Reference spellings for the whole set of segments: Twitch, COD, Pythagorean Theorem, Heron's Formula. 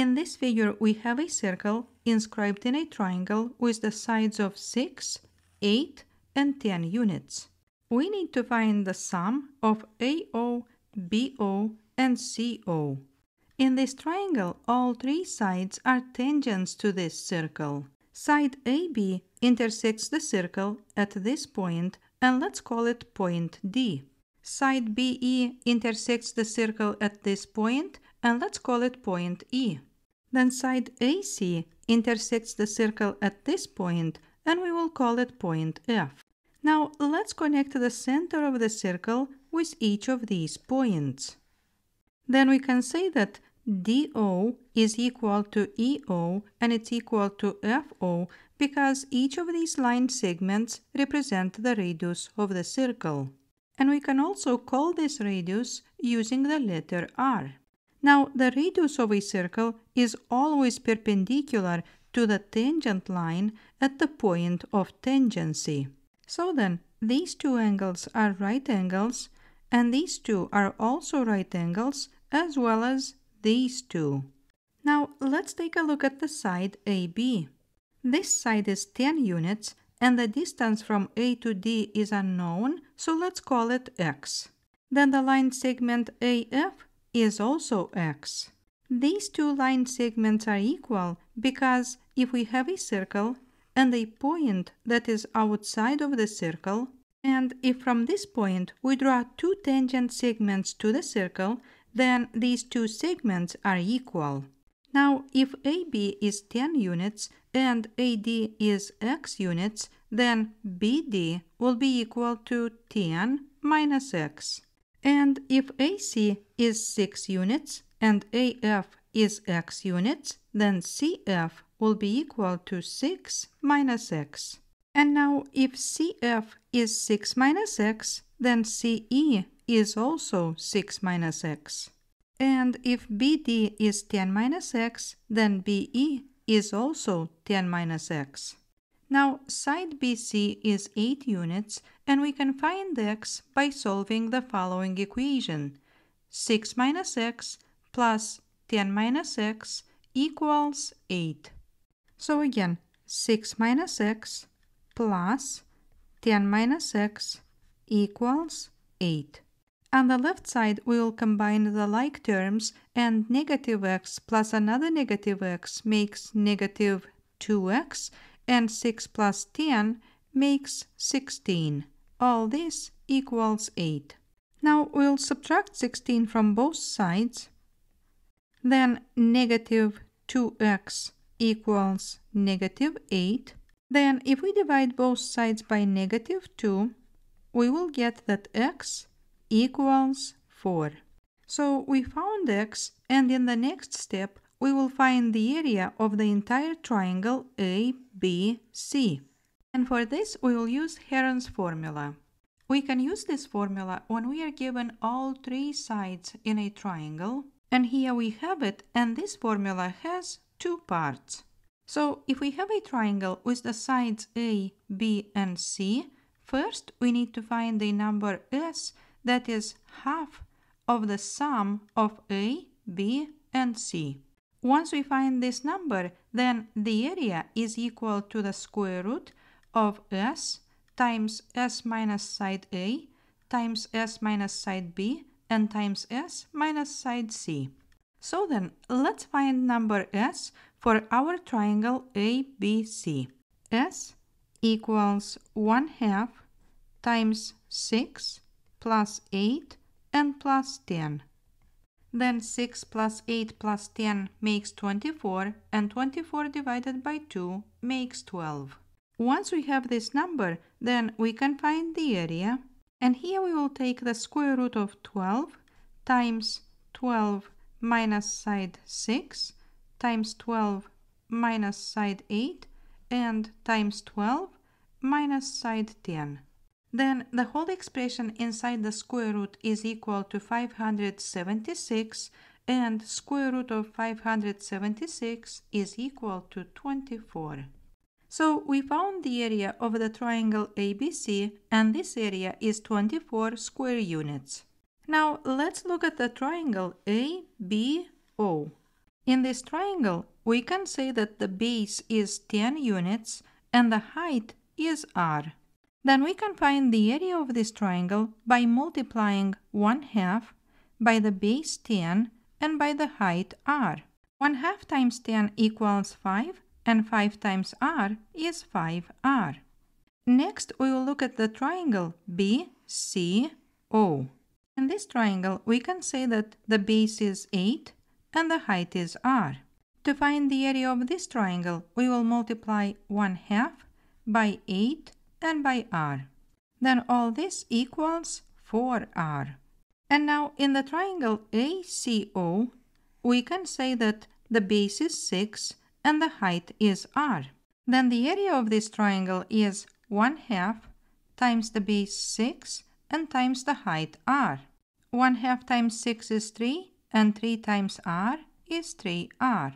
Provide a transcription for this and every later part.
In this figure, we have a circle inscribed in a triangle with the sides of 6, 8, and 10 units. We need to find the sum of AO, BO, and CO. In this triangle, all three sides are tangents to this circle. Side AB intersects the circle at this point, and let's call it point D. Side BE intersects the circle at this point, and let's call it point E. Then side AC intersects the circle at this point, and we will call it point F. Now let's connect the center of the circle with each of these points. Then we can say that DO is equal to EO and it's equal to FO because each of these line segments represent the radius of the circle. And we can also call this radius using the letter R. Now, the radius of a circle is always perpendicular to the tangent line at the point of tangency. So then, these two angles are right angles, and these two are also right angles, as well as these two. Now, let's take a look at the side AB. This side is 10 units, and the distance from A to D is unknown, so let's call it X. Then the line segment AF is also X. These two line segments are equal because if we have a circle and a point that is outside of the circle, and if from this point we draw two tangent segments to the circle, then these two segments are equal. Now, if AB is 10 units and AD is X units, then BD will be equal to 10 minus X. And if AC is 6 units and AF is X units, then CF will be equal to 6 minus X. And now if CF is 6 minus X, then CE is also 6 minus X. And if BD is 10 minus X, then BE is also 10 minus X. Now, side BC is 8 units, and we can find X by solving the following equation. 6 minus X plus 10 minus X equals 8. So again, 6 minus X plus 10 minus X equals 8. On the left side, we will combine the like terms, and negative X plus another negative X makes negative 2X, and 6 plus 10 makes 16. All this equals 8. Now we'll subtract 16 from both sides. Then negative 2x equals negative 8. Then if we divide both sides by negative 2, we will get that x equals 4. So we found x, and in the next step, we will find the area of the entire triangle ABC. And for this, we will use Heron's formula. We can use this formula when we are given all three sides in a triangle. And here we have it, and this formula has two parts. So if we have a triangle with the sides A, B, and C, first we need to find the number S that is half of the sum of A, B, and C. Once we find this number, then the area is equal to the square root of S times S minus side A times S minus side B and times S minus side C. So then, let's find number S for our triangle ABC. S equals 1/2 times 6 plus 8 and plus 10. Then 6 plus 8 plus 10 makes 24, and 24 divided by 2 makes 12. Once we have this number, then we can find the area. And here we will take the square root of 12 times 12 minus side 6 times 12 minus side 8 and times 12 minus side 10. Then the whole expression inside the square root is equal to 576, and square root of 576 is equal to 24. So we found the area of the triangle ABC, and this area is 24 square units. Now let's look at the triangle ABO. In this triangle, we can say that the base is 10 units and the height is r. Then we can find the area of this triangle by multiplying 1/2 by the base 10 and by the height r. 1/2 times 10 equals 5, and 5 times r is 5r. Next, we will look at the triangle BCO. In this triangle, we can say that the base is 8 and the height is r. To find the area of this triangle, we will multiply 1/2 by 8 and by r. Then all this equals 4r. And now in the triangle ACO, we can say that the base is 6 and the height is r. Then the area of this triangle is 1/2 times the base 6 and times the height r. 1/2 times 6 is 3 and 3 times r is 3r.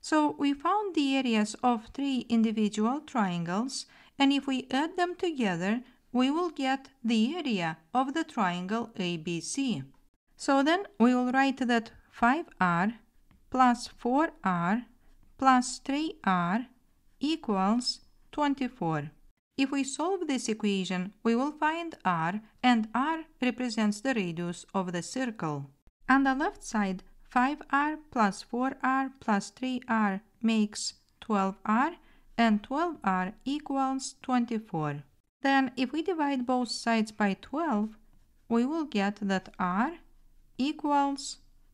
So we found the areas of 3 individual triangles, and if we add them together, we will get the area of the triangle ABC. So then we will write that 5r plus 4r plus 3r equals 24. If we solve this equation, we will find r, and r represents the radius of the circle. On the left side, 5r plus 4r plus 3r makes 12r, and 12r equals 24. Then, if we divide both sides by 12, we will get that r equals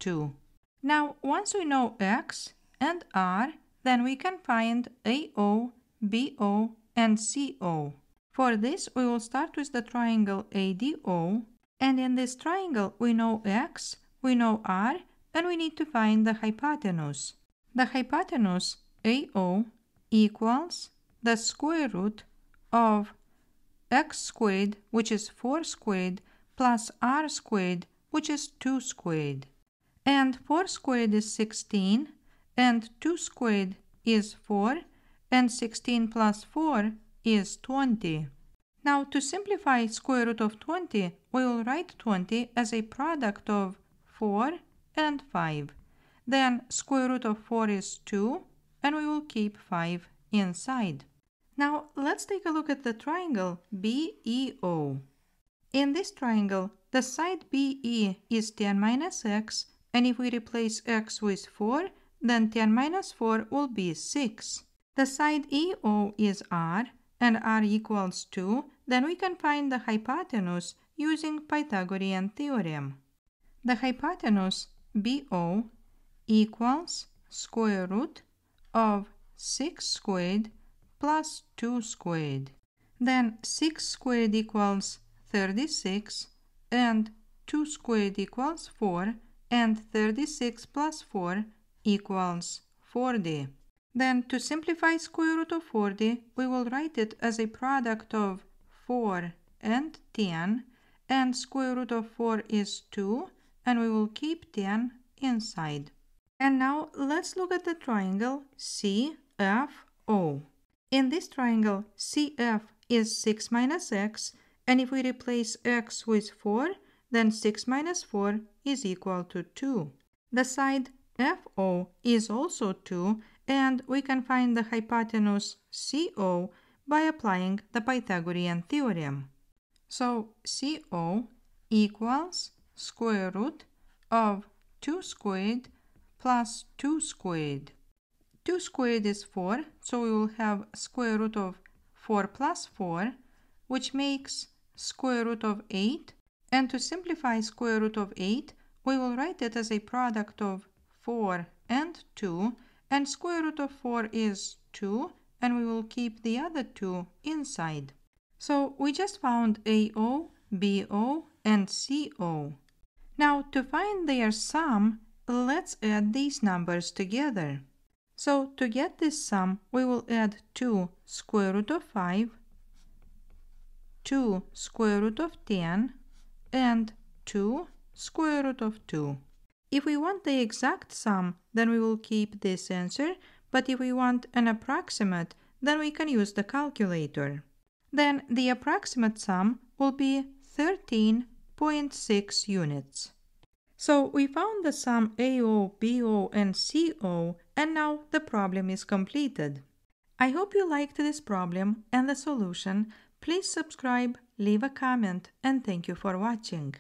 2. Now, once we know x and r, then we can find AO, BO, and CO. For this, we will start with the triangle ADO, and in this triangle we know x, we know r, and we need to find the hypotenuse. The hypotenuse AO equals the square root of x squared, which is 4 squared, plus r squared, which is 2 squared. And 4 squared is 16, and 2 squared is 4, and 16 plus 4 is 20. Now, to simplify square root of 20, we will write 20 as a product of 4 and 5. Then square root of 4 is 2, and we will keep 5 inside. Now, let's take a look at the triangle BEO. In this triangle, the side BE is 10 minus x, and if we replace x with 4, then 10 minus 4 will be 6. The side EO is r, and r equals 2, then we can find the hypotenuse using Pythagorean theorem. The hypotenuse BO equals square root of 6 squared plus 2 squared. Then 6 squared equals 36, and 2 squared equals 4, and 36 plus 4 equals 40. Then to simplify square root of 40, we will write it as a product of 4 and 10, and square root of 4 is 2, and we will keep 10 inside. And now let's look at the triangle CFO. In this triangle, CF is 6 minus x, and if we replace x with 4, then 6 minus 4 is equal to 2. The side FO is also 2, and we can find the hypotenuse CO by applying the Pythagorean theorem. So CO equals square root of 2 squared plus 2 squared. 2 squared is 4, so we will have square root of 4 plus 4, which makes square root of 8, and to simplify square root of 8, we will write it as a product of 4 and 2, and square root of 4 is 2, and we will keep the other 2 inside. So we just found AO, BO, and CO. Now to find their sum, let's add these numbers together. So to get this sum, we will add 2 square root of 5, 2 square root of 10, and 2 square root of 2. If we want the exact sum, then we will keep this answer, but if we want an approximate, then we can use the calculator. Then the approximate sum will be 13.6 units. So we found the sum AO, BO and CO, and now the problem is completed. I hope you liked this problem and the solution. Please subscribe, leave a comment, and thank you for watching.